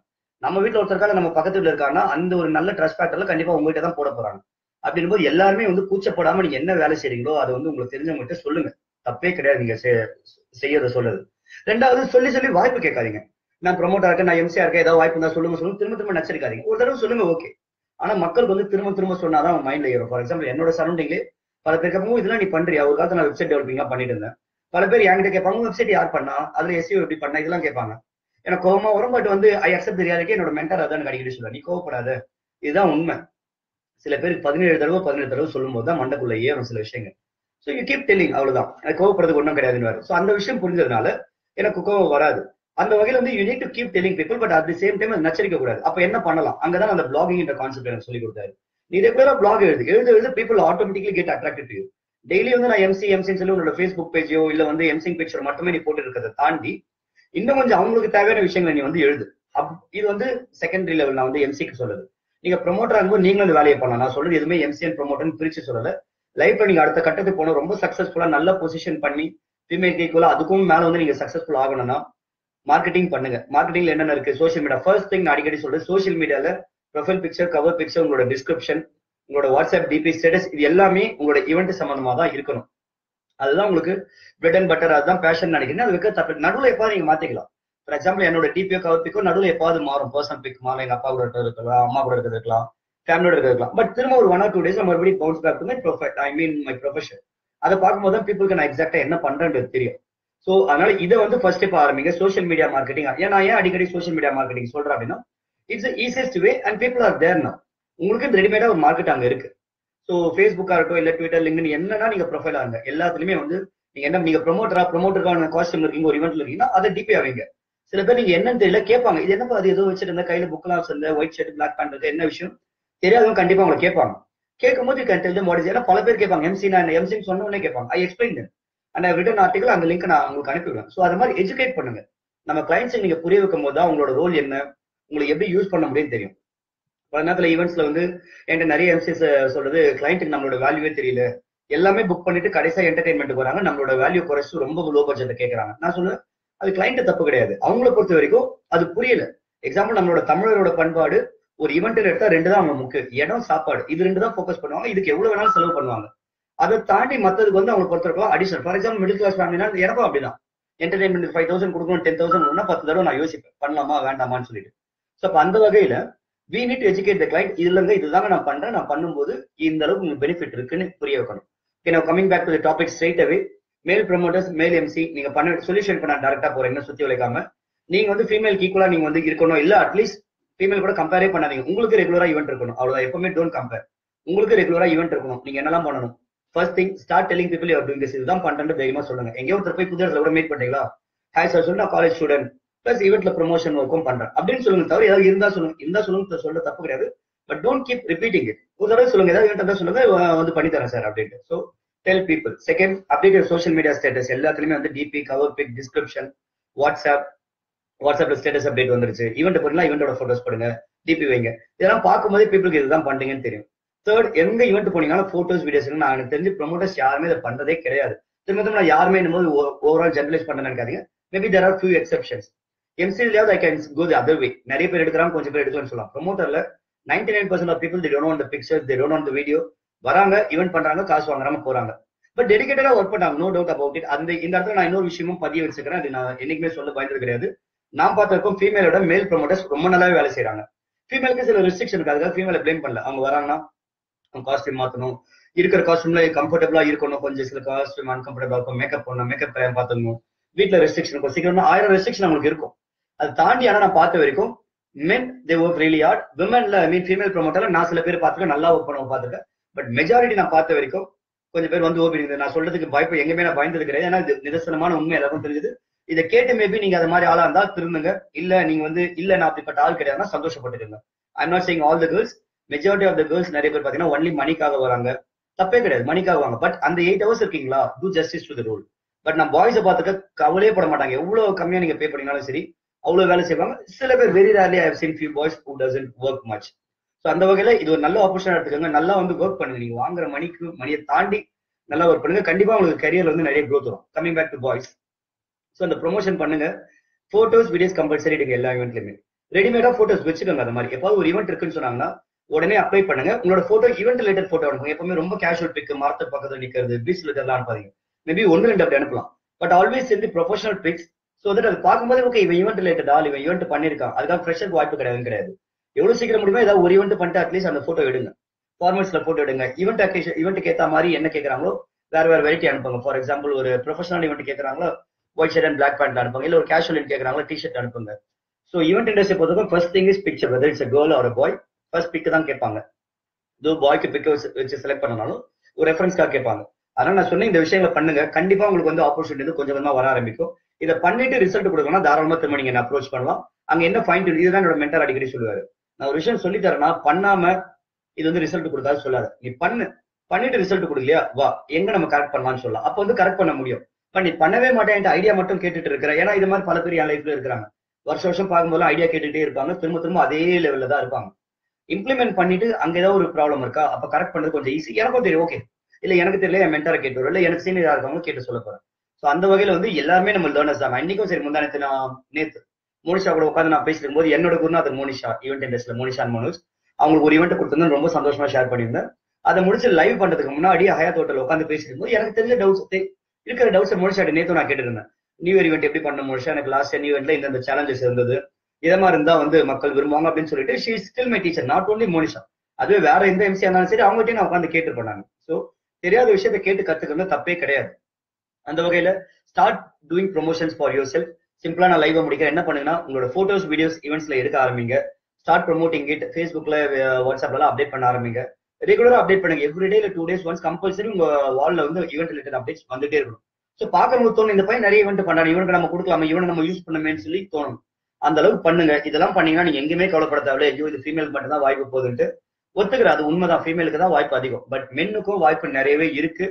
நம்ம வீட்டுல ஒருத்தருக்காக நம்ம பக்கத்து வீட்டுல இருக்காங்கன்னா அந்த ஒரு நல்ல ட்ரஸ்ட் ஃபேக்டர்ல கண்டிப்பா உங்ககிட்ட தான் போட போறாங்க அப்படின்னு போது எல்லாருமே வந்து கூச்சப்படாம நீங்க என்ன வேலை செய்றீங்களோ அதை வந்து உங்களுக்கு தெரிஞ்சவங்ககிட்ட சொல்லுங்க தப்பே கிடையாது நீங்க செய்யறத சொல்றது ரெண்டாவது சொல்லி வாய்ப்பு கேட்காதீங்க நான் ப்ரொமோட்டா இருக்கேன் நான் எம்சியா இருக்கேன் ஏதாவது வாய்ப்பு தான் சொல்லுங்க திரும்ப நச்சரிக்காதீங்க ஒரு தடவை சொல்லுங்க ஓகே ஆனா மக்களுக்கு வந்து திரும்ப சொன்னாதான் அவன் மைண்ட்ல ஏறும் ஃபார் எக்ஸாம்பிள் என்னோட சரௌண்டிங்ல பல பேர் கேட்பாங்க இதெல்லாம் நீ பண்றியா ஒரு காலத்துல நான் வெப்சைட் டெவலப்பிங்கா பண்ணிட்டு இருந்தேன் பல பேர் என்கிட்ட கேட்பாங்க வெப்சைட் யார் பண்ணா அதுல எஸ்இஓ எப்படி பண்ணா இதெல்லாம் கேட்பாங்க எனக்கு கோவமா வரும் பட் வந்து ஐ அக்செப்ட் ரியாலிட்டி என்னோட மென்டர் அதான் கிடைக்கிட்டு சொல்லுவேன் நீ கோவப்படாத இதுதான் உண்மை சில பேருக்கு 17 தடவை 18 தடவை சொல்லும் போது தான் மண்டக்குள்ள ஏறும் சில விஷயங்கள் ஸோ யூ கீப் டெல்லிங் அவ்வளவுதான் எனக்கு கோவப்படுறதுக்கு ஒன்றும் கிடையாதுன்னு வரும் ஸோ அந்த விஷயம் புரிஞ்சதுனால எனக்கு கோவம் வராது அந்த வகையில வந்து you need to keep telling people but at the same time நச்சரிக்க கூடாது அப்ப என்ன பண்ணலாம் அங்கதான் அந்த பிளாகிங் என்ற கான்செப்ட் எனக்கு சொல்லி கொடுத்தாரு நீ ரெகுலரா பிளாக் எழுது people automatically get attracted to you daily வந்து நான் எம்சின்னு சொல்லி உங்களோட ஃபேஸ்புக் பேஜோ இல்ல வந்து எம்சிங் பிக்சர் மட்டுமே நீ போட்டு இருக்கிறத தாண்டி இன்னும் கொஞ்சம் அவங்களுக்கு தேவையான விஷயங்களை நீ வந்து எழுது இது வந்து செகண்டரி லெவல் நான் வந்து எம்சிக்கு சொல்லுது நீங்க ப்ரோமோட்டரா இருந்து நீங்க அந்த வேலையை பண்ணலாம் நான் சொல்றது எதுமே எம்சிஎன் ப்ரோமோட்டர்னு பிரிச்சு சொல்லல லைஃப்ல நீங்க அடுத்த கட்டத்துக்கு போற ரொம்ப சக்சஸ்ஃபுல்லா நல்ல பொசிஷன் பண்ணி ஃபீமேல் கேக்குல அதுக்கும் மேல வந்து நீங்க சக்சஸ்ஃபுல் ஆகணும்னா மார்க்கெட்டிங் பண்ணுங்க மார்க்கெட்டிங்ல என்னென்ன இருக்கு சோஷியல் மீடியா ஃபர்ஸ்ட் திங் நான் அடிக்கடி சொல்றேன் சோஷியல் மீடியால ப்ரொஃபைல் பிக்சர் கவர் பிக்சர் உங்களோட டிஸ்கிரிப்ஷன் உங்களோட வாட்ஸ்அப் டிபி ஸ்டேட்டஸ் இது எல்லாமே உங்களோட ஈவென்ட் சம்பந்தமா தான் இருக்கணும் அதுதான் உங்களுக்கு பிரெட் அண்ட் பட்டர் அதுதான் பேஷன் நினைக்கிறேன் அதுக்கு நடுவில் எப்போ நீங்க மாத்திக்கலாம் For example, என்னோட டிபிஓ கவர் பிக்கோ நடுவில் எப்பாவது மாறும் பர்சனல் பிக் மாறும் எங்க அப்பா கூட இருக்கிறது இருக்கலாம் அம்மா கூட இருக்கிறது இருக்கலாம் ஃபேமிலியோட இருக்கிறது இருக்கலாம் பட் திரும்ப ஒரு 1 or 2 டேஸ் மறுபடியும் bounce back to my profile I mean my profession அதை பார்க்கும்போது தான் பீப்புளுக்கு நான் எக்ஸாக்டா என்ன பண்றேன்றது தெரியும் ஸோ அதனால இதை வந்து ஃபர்ஸ்ட் இப்போ ஆரம்பிங்க சோஷியல் மீடியா மார்க்கெட்டிங் ஏன்னா ஏன் அடிக்கடி சோஷியல் மீடியா மார்க்கெட்டிங் சொல்றேன் அப்படின்னா it's easiest way and people are தேர்னா உங்களுக்கு ரெடிமேடா ஒரு மார்க்கெட் அங்க இருக்கு ஸோ ஃபேஸ்புக்கா இருக்கட்டும் இல்ல ட்விட்டர் லிங்க்னு என்னன்னா நீங்க ப்ரொஃபைல் ஆகுங்க எல்லாத்துலயுமே வந்து நீங்க என்ன நீங்க ப்ரொமோட்டரா காஸ்டியூம் இருக்கீங்க ஒரு ஈவென்ட்ல இருக்கீங்கன்னா அதை டிபி ஆவீங்க சில பேர் நீங்க என்னன்னு தெரியல கேட்பாங்க இது என்னப்பா அது ஏதோ வச்சுட்டு இருந்தா கையில புக்கெல்லாம் வச்சிருந்த ஒயிட் ஷர்ட் பிளாக் பேண்ட் என்ன விஷயம் தெரியாதவங்க கண்டிப்பா அவங்க கேட்பாங்க கேட்கும்போது ஏன்னா பல பேர் கேட்பாங்க எம்சி நான் எம்சி சொன்ன உடனே கேட்பாங்க I explain and I written article அந்த லிங்க் நான் உங்களுக்கு அனுப்பிவிடுவேன் ஸோ அது மாதிரி எஜுகேட் பண்ணுங்க நம்ம கிளைண்ட்ஸ் நீங்க புரிய வைக்கும் போது தான் உங்களோட ரோல் என்ன உங்களுக்கு எப்படி யூஸ் பண்ண முடியும்னு தெரியும் பல நேரத்துல ஈவெண்ட்ஸ்ல வந்து என்கிட்ட நிறைய எம்சிஸ் சொல்றது கிளைண்ட்டுக்கு நம்மளோட வேல்யூவே தெரியல எல்லாமே புக் பண்ணிட்டு கடைசியா என்டர்டைன்மெண்ட்டுக்கு வராங்க நம்மளோட வேல்யூ குறைச்சு ரொம்ப லோ பட்ஜெட்ல கேட்கறாங்க நான் சொல்லுவேன் அது கிளைண்ட் தப்பு கிடையாது அவங்கள பொறுத்த வரைக்கும் அது புரியல எக்ஸாம்பிள் நம்மளோட தமிழரோட பண்பாடு ஒரு ஈவெண்ட்ல எடுத்தா 2 தான் அவங்க முக்கியம் இடம் சாப்பாடு இது 2 தான் ஃபோக்கஸ் பண்ணுவாங்க இதுக்கு எவ்வளவு வேணாலும் செலவு பண்ணுவாங்க அதை தாண்டி மத்ததுக்கு வந்து அவங்க பொறுத்த வரைக்கும் additional for example middle class ஃபேமிலினா எனக்கும் அப்படிதான் என்டர்டைன்மெண்ட் 5000 கொடுக்கணும் 10000 ஒன்னா 10 தடவை நான் யோசிப்பேன் பண்ணலாமா வேண்டாமான்னு சொல்லிட்டு ஸோ அப்ப அந்த வகையில we need to educate the client இல்லங்க இதுதாங்க நான் பண்றேன் நான் பண்ணும்போது இந்த அளவுக்கு உங்களுக்கு பெனிஃபிட் இருக்குன்னு புரிய வைக்கணும் ஓகே நான் coming back to the topic straight away male promoters மேல் எம்சி நீங்க பண்ண சொல்யூஷன் பண்ண டேரக்டா போறீங்கன்னா சுத்தி வளைக்காம நீங்க வந்து ஃபீமேல் ஈக்குவலா நீங்க வந்து இருக்கணும் இல்ல அட்லீஸ்ட் ஃபீமேல் கூட கம்பேரே பண்ணாதீங்க உங்களுக்கு ரெகுலரா ஈவென்ட் இருக்கணும் அவ்வளவுதான் எப்பவுமே டோன்ட் கம்பேர் உங்களுக்கு ரெகுலரா ஈவென்ட் இருக்கணும் நீங்க என்னெல்லாம் பண்ணணும் first thing start telling people you are doing this இதுதான் பண்றேன்னு தைரியமா சொல்லுங்க எங்கேயோ ஒருத்தர் போய் புது இடத்துல கூட மீட் பண்றீங்களா ஹாய் சார் சொல்லுங்க காலேஜ் ஸ்டூடெண்ட் பிளஸ் ஈவென்ட்ல ப்ரொமோஷன் ஒர்க்கும் பண்றேன் அப்படின்னு சொல்லுங்க தவிர ஏதாவது இருந்தா சொல்லுங்க இருந்தா சொல்லுங்க சொல்ல தப்பு கிடையாது but don't keep repeating it ஒரு தடவை சொல்லுங்க ஏதாவது ஈவென்ட் இருந்தா சொல்லுங்க வந்து பண்ணி தரேன் சார் அப்படின்ட்டு so Tell people. Second, update your social media status. எல்லாத்துலயுமே வந்து டிபி கவர் பிக் டிஸ்கிரிப்ஷன் வாட்ஸ்அப்ல ஸ்டேட்டஸ் அப்டேட் வந்துருச்சு ஈவெண்ட் போறீங்களா ஈவெண்டோட போட்டோஸ் போடுங்க டிபி வைங்க இதெல்லாம் பார்க்கும்போது பீப்புளுக்கு இதுதான் பண்றீங்கன்னு தெரியும் தேர்ட் எங்க ஈவெண்ட் போனீங்கன்னா போட்டோஸ் வீடியோஸ் நான் எனக்கு தெரிஞ்சு ப்ரொமோட்டர்ஸ் யாருமே இதை பண்றதே கிடையாது திரும்ப திரும்ப நான் யாருமே என்னும்போது ஓவரால் ஜெனரலைஸ் பண்ண நினைக்காதீங்க maybe there are few exceptions எம்சியாவது I can go the other way நிறைய பேர் எடுக்கிறாங்க கொஞ்சம் பேர் எடுக்கலாம்னு சொல்லலாம் ப்ரொமோட்டர்ல 99% of people they don't want the pictures they don't want the video வராங்க ஈவென்ட் பண்றாங்க காசு வாங்குறாம போறாங்க பட் டெடிகேட்டடா ஒர்க் பண்ணாங்க நோ டவுட் அபவுட் இட் அந்த இந்த இடத்துல நான் இன்னொரு விஷயமும் பதிய வச்சுக்கிறேன் அது நான் என்னைக்குமே சொல்ல பயந்து கிடையாது நான் பார்த்திருக்கோம் ஃபீமேலோட மேல் ப்ரமோட்டர்ஸ் ரொம்ப நல்லாவே வேலை செய்யறாங்க ஃபீமேலுக்கு சில ரெஸ்ட்ரிக்ஷன் இருக்காது ஃபீமேல பிளேம் பண்ணல அவங்க வராங்கன்னா அவங்க காஸ்டியூம் மாத்தணும் இருக்கிற காஸ்டியூம்ல கம்ஃபர்டபுளா இருக்கணும் கொஞ்சம் சில காஸ்டியூம் அன்கம்ஃபர்டபுளா இருக்கும் மேக்கப் பண்ணணும் மேக்கப் பார்த்துக்கணும் வீட்டுல ரெஸ்ட்ரிக்ஷன் இருக்கும் சீக்கிரம்னா 1000 ரெஸ்ட்ரிக்ஷன் அவங்களுக்கு இருக்கும் அது தாண்டி ஆனா நான் பார்த்த வரைக்கும் men they work really hard விமென்ல ஐ மீன் ஃபீமேல் ப்ரமோட்டர்ல நான் சில பேர் பார்த்துருக்கேன் நல்லா ஒர்க் பண்ண பார்த்துருக்கேன் பட் மெஜாரிட்டி நான் பார்த்த வரைக்கும் கொஞ்சம் பேர் வந்து ஓபிடிங்க நான் சொல்றதுக்கு பயப்ப எங்கேயுமே நான் பயந்துட்டு கிடையாது ஏன்னா இது நிதர்சனமான உண்மை எல்லாருக்கும் தெரிஞ்சது இதை கேட்டு மேபி நீங்க அது மாதிரி ஆளா இருந்தா திருந்துங்க இல்ல நீங்க வந்து இல்ல நான் அப்படிப்பட்ட ஆள் கிடையாதுன்னா சந்தோஷப்பட்டுருங்க I am not saying all the girls majority of the girls நிறைய பேர் பாத்தீங்கன்னா ஒன்லி மணிக்காக வராங்க தப்பே கிடையாது மணிக்காக வாங்க பட் அந்த 8 hours இருக்கீங்களா do justice to the rule but நான் பாய்ஸை பார்த்துக்க கவலையே பட மாட்டாங்க எவ்வளவு கம்மியா நீங்க பே பண்ணீங்கனாலும் சரி அவ்வளவு வேலை செய்வாங்க சில பேர் very rarely I have seen few boys who doesn't work much so அந்த வகையில இது ஒரு நல்ல ஆப்பர்ச்சுனிட்டி எடுத்துக்கோங்க நல்லா வந்து ஒர்க் பண்ணுங்க நீங்க வாங்குற மணியை தாண்டி நல்லா ஒர்க் பண்ணுங்க கண்டிப்பா உங்களுக்கு கரியர்ல வந்து நிறைய க்ரோத் வரும் coming back to boys so அந்த ப்ரொமோஷன் பண்ணுங்க போட்டோஸ் வீடியோஸ் கம்பல்சரி எடுங்க எல்லா ஈவெண்ட்லயுமே ரெடிமேடா போட்டோஸ் வச்சுக்கோங்க அந்த மாதிரி எப்பாவது ஒரு ஈவெண்ட் இருக்குன்னு சொன்னாங்கன்னா உடனே அப்ளை பண்ணுங்க உங்களோட போட்டோ ஈவெண்ட் ரிலேட்டட் போட்டோ அனுப்புங்க எப்பவுமே ரொம்ப கேஷுவல் பிக் மார்க்கெட் பக்கத்துல நிக்கிறது பீச்ல இதெல்லாம் அனுப்பாதீங்க மேபி 1-2 அப்படி அனுப்பலாம் பட் ஆல்வேஸ் சேர்ந்து ப்ரொஃபஷனல் பிக்ஸ் ஸோ தட் அது பார்க்கும்போது ஓகே இவன் ஈவெண்ட் ரிலேட்டட் ஆள் இவன் ஈவெண்ட் பண்ணிருக்கான் அதுக்காக ஃப்ரெஷருக்கு வாய்ப்பு கிடையாது எவ்வளவு சீக்கிரம் முடியுமோ ஏதாவது ஒரு ஈவெண்ட் பண்ணிட்டு அட்லீஸ்ட் அந்த போட்டோ எடுங்க ஃபார்மட்ஸ்ல போட்டோ எடுங்க ஈவெண்ட்டுக்கு ஏற்ற மாதிரி என்ன கேட்கறாங்களோ வேற வேற வெரைட்டி அனுப்புங்க ஃபார் எக்ஸாம்பிள் ஒரு ப்ரொஃபஷனல் ஈவெண்ட் கேட்கறாங்களோ white shirt and black pant அனுப்புங்க இல்ல ஒரு கேஷுவல் கேட்கறாங்களோ டி ஷர்ட் அனுப்புங்க ஸோ ஈவெண்ட் இண்டஸ்ட்ரி பொறுத்தவரைக்கும் first thing is picture whether it's girl or boy first pic தான் கேட்பாங்க இது பாய்க்கு பிக் வச்சு செலக்ட் பண்ணனாலும் ஒரு ரெஃபரன்ஸ்க்காக கேட்பாங்க அதனால நான் சொன்னேன் இந்த விஷயங்களை பண்ணுங்க கண்டிப்பா உங்களுக்கு வந்து ஆப்பர்ச்சுனிட்டி கொஞ்சம் கொஞ்சமா வர ஆரம்பிக்கும் இதை பண்ணிட்டு ரிசல்ட் கொடுக்கணும்னா தாராளமா திரும்ப நீங்க என்ன அப்ரோச் பண்ணலாம் அங்க என்ன பாயிண்ட் இதுதான் என்னோட மென்டர் அடிக்கடி சொல்லுவாரு நான் ஒரு விஷயம் சொல்லி தரேன்னா பண்ணாம இது வந்து ரிசல்ட் கொடுத்தாலும் சொல்லாது நீ பண்ணிட்டு ரிசல்ட் கொடுக்கலையா வா எங்க நம்ம கரெக்ட் பண்ணலாம்னு சொல்லலாம் அப்ப வந்து கரெக்ட் பண்ண முடியும் பட் நீ பண்ணவே மாட்டேன் ஐடியா மட்டும் கேட்டுட்டு இருக்கிற ஏன்னா இது மாதிரி பல பேர் என் லைஃப்ல இருக்கிறாங்க வருஷம் பார்க்கும்போது ஐடியா கேட்டுட்டே இருப்பாங்க திரும்ப திரும்ப அதே லெவல்ல தான் இருப்பாங்க implement பண்ணிட்டு அங்க ஏதாவது ஒரு ப்ராப்ளம் இருக்கா அப்ப கரெக்ட் பண்றது கொஞ்சம் ஈஸி எனக்கும் தெரியும் ஓகே இல்ல எனக்கு தெரியல நான் மென்டரை கேட்றேன் இல்ல எனக்கு சீனியரா இருக்கவங்க கேட்டு சொல்லப் போறேன் சோ அந்த வகையில வந்து எல்லாரும் நம்ம லேர்னர்ஸ் தான் இன்னைக்கு சரி முந்தானேத்து நான் நேத்து மோனிஷா கூட உட்கார்ந்து நான் பேசிட்டு போது என்னோட குருநாதர் மோனிஷா ஈவென்ட் இண்டஸ்ட்ரியில மோனிஷா அண்ட் மனோஜ் அவங்களுக்கு ஒரு ஈவென்ட் கொடுத்தது ரொம்ப சந்தோஷமா ஷேர் பண்ணியிருந்தேன் அத முடிச்சு லைவ் பண்றதுக்கு முன்னாடி ஹயாத் ஹோட்டல்ல உட்கார்ந்து பேசிட்டு போது எனக்கு தெரிஞ்ச டவுட்ஸ் இருக்கிற டவுட்ஸ் மோனிஷா நேத்து நான் கேட்டிருந்தேன் நியூ இயர் ஈவென்ட் எப்படி பண்ண மோனிஷா எனக்கு லாஸ்ட் இயர் நியூ இயர்ல இந்த சேலஞ்சஸ் இருந்தது இதமா இருந்தா வந்து மக்கள் விரும்புவாங்க அப்படின்னு சொல்லிட்டு she is still my teacher not only Monisha அதுவே வேற எந்த எம்சி இருந்தாலும் சரி அவங்ககிட்டயும் நான் உட்காந்து கேட்டுருப்பேன் நான் ஸோ தெரியாத விஷயத்த கேட்டு கத்துக்கிறது தப்பே கிடையாது அந்த வகையில start doing promotions for yourself சிம்பிளா நான் லைவ் முடிக்கிறேன் என்ன பண்ணுங்கன்னா உங்களோட போட்டோஸ் வீடியோஸ் ஈவெண்ட்ஸ்ல எடுக்க ஆரம்பிங்க ஸ்டார்ட் ப்ரொமோட்டிங் இட் ஃபேஸ்புக்ல வாட்ஸ்அப்லாம் அப்டேட் பண்ண ஆரம்பிங்க ரெகுலரா அப்டேட் பண்ணுங்க everyday two days once compulsory உங்க வால்ல வந்து ஈவெண்ட் ரிலேட்டட் அப்டேட்ஸ் வந்துட்டே இருக்கணும் ஸோ பார்க்கும்போது தோணும் இந்த பையன் நிறைய ஈவெண்ட் பண்ணாரு இவனுக்கு நம்ம கொடுக்கலாமா இவனை நம்ம யூஸ் பண்ணமேன்னு சொல்லி தோணும் அந்த அளவுக்கு பண்ணுங்க இதெல்லாம் பண்ணீங்கன்னா நீங்க எங்கேயுமே கவலைப்படாதே ஐயோ இது ஃபீமேலுக்கு மட்டும்தான் வாய்ப்பு போகுதுன்ட்டு ஒத்துக்கிற அது உண்மைதான் ஃபீமேலுக்கு தான் வாய்ப்பு அதிகம் பட் மென்னுக்கும் வாய்ப்பு நிறையவே இருக்கு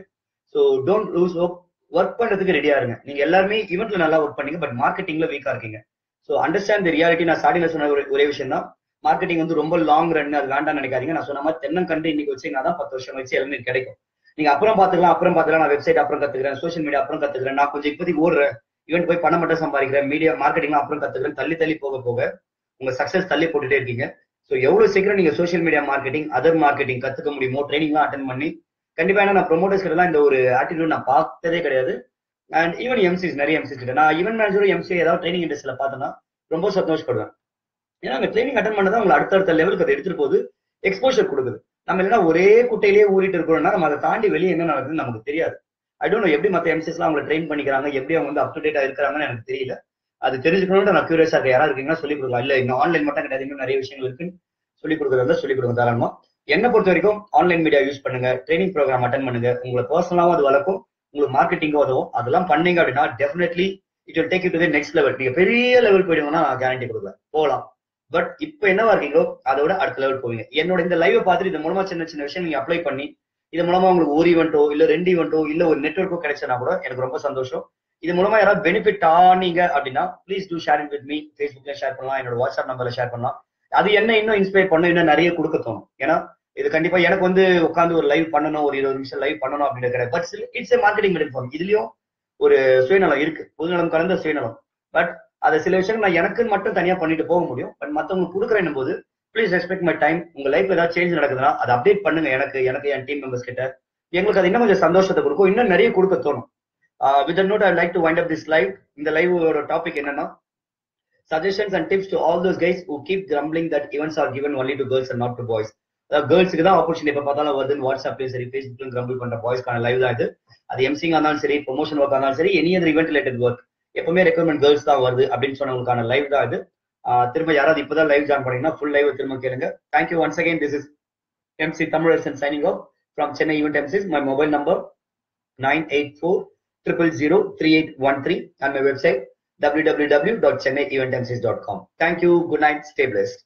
so don't lose hope work பண்றதுக்கு ரெடியா இருங்க நீங்க எல்லாருமே ஈவெண்ட்ல நல்லா ஒர்க் பண்ணீங்க பட் மார்க்கெட்டிங்ல வீக்கா இருக்கீங்க ஸோ அண்டர்ஸ்டாண்ட் தி ரியாலிட்டி நான் ஸ்டார்டிங்ல சொன்ன ஒரே விஷயம் தான் மார்க்கெட்டிங் வந்து ரொம்ப லாங் ரன் அது வேண்டாம் நினைக்காதீங்க நான் சொன்ன மாதிரி தென்னங்கண்டு இன்னைக்கு வச்சீங்கன்னா தான் 10 வருஷம் வச்சு எல்லாமே கிடைக்கும் நீங்க அப்புறம் பாத்துக்கலாம் நான் வெப்சைட் அப்புறம் கத்துக்கிறேன் சோசியல் மீடியா அப்புறம் கத்துக்கிறேன் நான் கொஞ்சம் இப்போதைக்கு ஓடுறேன் ஈவெண்ட் போய் பணம் மட்டும் சம்பாதிக்கிறேன் மீடியா மார்க்கெட்டிங்லாம் அப்புறம் கத்துக்கிறேன் தள்ளி போக உங்க சக்சஸ் தள்ளி போட்டுட்டே இருக்கீங்க ஸோ எவ்வளவு சீக்கிரம் நீங்க social media marketing other marketing கத்துக்க முடியுமோ ட்ரைனிங்லாம் அட்டன் பண்ணி கண்டிப்பா ஏன்னா நான் ப்ரொமோட்டர்ஸ் கிட்ட இந்த ஒரு ஆட்டிடியூட் நான் பார்த்ததே கிடையாது அண்ட் ஈவன் எம்சிஸ் நிறைய எம்சிஸ் கிட்ட நான் ஈவென்ட் மேனேஜரும் எம்சி ஏதாவது ட்ரைனிங் இண்டஸ்ட்ரியில பார்த்தோன்னா ரொம்ப சந்தோஷப்படுவேன் ஏன்னா அங்கே ட்ரைனிங் அட்டன் பண்ணதான் உங்களை அடுத்தடுத்த லெவலுக்கு அதை எடுத்துட்டு போது எக்ஸ்போஷர் கொடுக்குது நம்ம இல்லைன்னா ஒரே குட்டையிலேயே ஊறிட்டு இருக்கிறோம்னா நம்ம அதை தாண்டி வெளியே என்ன நடக்குதுன்னு நமக்கு தெரியாது ஐ டோன்ட் நோ எப்படி மற்ற எம்சிஸ்லாம் அவங்களை ட்ரெயின் பண்ணிக்கிறாங்க எப்படி அவங்க வந்து அப்டேட்டா இருக்கிறாங்கன்னு எனக்கு தெரியல அது தெரிஞ்சுக்கணும்னு நான் கியூரியஸா இருக்க யாராவது இருக்கீங்கன்னா சொல்லிக் கொடுக்கலாம் இல்ல இந்த ஆன்லைன் மட்டும் கிடையாது இன்னும் நிறைய விஷயங்கள் இருக்குன்னு சொல்லிக் கொடுக்குறதா சொல்லிக் கொடுக்க தாராளமா என்னை பொறுத்த வரைக்கும் ஆன்லைன் மீடியா யூஸ் பண்ணுங்க ட்ரைனிங் ப்ரோக்ராம் அட்டன் பண்ணுங்க உங்களை பர்சனலாவும் அது வளர்க்கும் உங்களுக்கு மார்க்கெட்டிங்கும் உதவும் அதெல்லாம் பண்ணீங்க அப்படின்னா definitely it will take it to the next level நீங்க பெரிய லெவல் போயிடுவோம்னா நான் கேரண்டி கொடுக்குறேன் போகலாம் பட் இப்போ என்னவா இருக்கீங்களோ அதோட அடுத்த லெவல் போவீங்க என்னோட இந்த லைவை பார்த்துட்டு இது மூலமா சின்ன சின்ன விஷயம் நீங்க அப்ளை பண்ணி இது மூலமா உங்களுக்கு ஒரு ஈவெண்ட்டோ இல்ல 2 ஈவெண்ட்டோ இல்ல ஒரு நெட்வொர்க்கோ கிடைச்சனா கூட எனக்கு ரொம்ப சந்தோஷம் இது மூலமா யாராவது பெனிஃபிட் ஆனீங்க அப்படின்னா please do share it with me ஃபேஸ்புக்ல ஷேர் பண்ணலாம் என்னோட வாட்ஸ்அப் நம்பர்ல ஷேர் பண்ணலாம் அது என்ன இன்னும் இன்ஸ்பயர் பண்ணணும் இன்னும் நிறைய கொடுக்க தோணும் ஏன்னா இது கண்டிப்பா எனக்கு வந்து உட்காந்து ஒரு லைவ் பண்ணணும் ஒரு 20 நிமிஷம் லைவ் பண்ணணும் அப்படின்னு கிடையாது but it's a marketing platform இதுலயும் ஒரு சுயநலம் இருக்கு பொதுநலம் கலந்த சுயநலம் பட் அதை சில விஷயம் நான் எனக்கு மட்டும் தனியா பண்ணிட்டு போக முடியும் பட் மற்றவங்களுக்கு கொடுக்குறேன் போது ப்ளீஸ் ரெஸ்பெக்ட் மை டைம் உங்க லைஃப்ல ஏதாவது சேஞ்ச் நடக்குதுன்னா அதை அப்டேட் பண்ணுங்க எனக்கு என் டீம் மெம்பர்ஸ் கிட்ட எங்களுக்கு அது இன்னும் கொஞ்சம் சந்தோஷத்தை கொடுக்கும் இன்னும் நிறைய கொடுக்க தோணும் with note I like to wind up this live இந்த லைவோட டாபிக் என்னன்னா suggestions and tips to all those guys who keep grumbling that events are given only to girls and not to boys girls ku da opportunity epa paathala varudhu whatsapp la seri facebook la grumble pandra boys kana live da adu mcing aanal seri promotion work aanal seri any other event related work எப்பவுமே recommend girls தான் வருது அப்படின்னு சொன்னவங்களுக்கான live தான் இது திரும்ப யாராவது இப்பதான் live join பண்ணீங்கன்னா ஃபுல் லைவ் திரும்ப கேளுங்க thank you once again this is MC Tamilarasan signing off from Chennai event MCs my mobile number 9840003813 and my website www.chennaieventemcees.com. Thank you. Good night. Stay blessed.